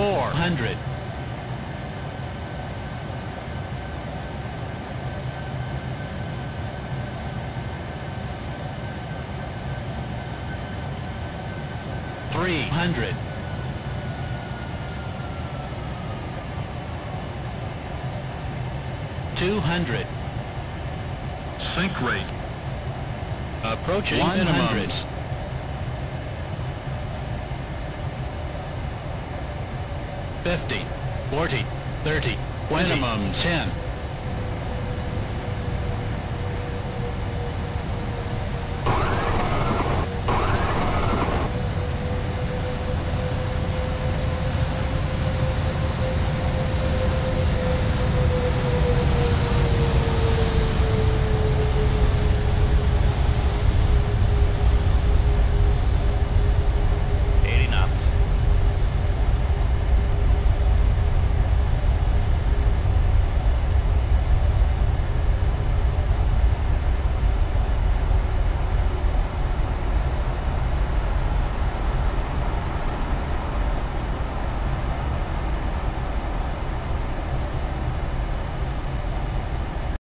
400. 300. 200. Sink rate approaching 100. Minimums. 50, 40, 30, 20, minimum 10.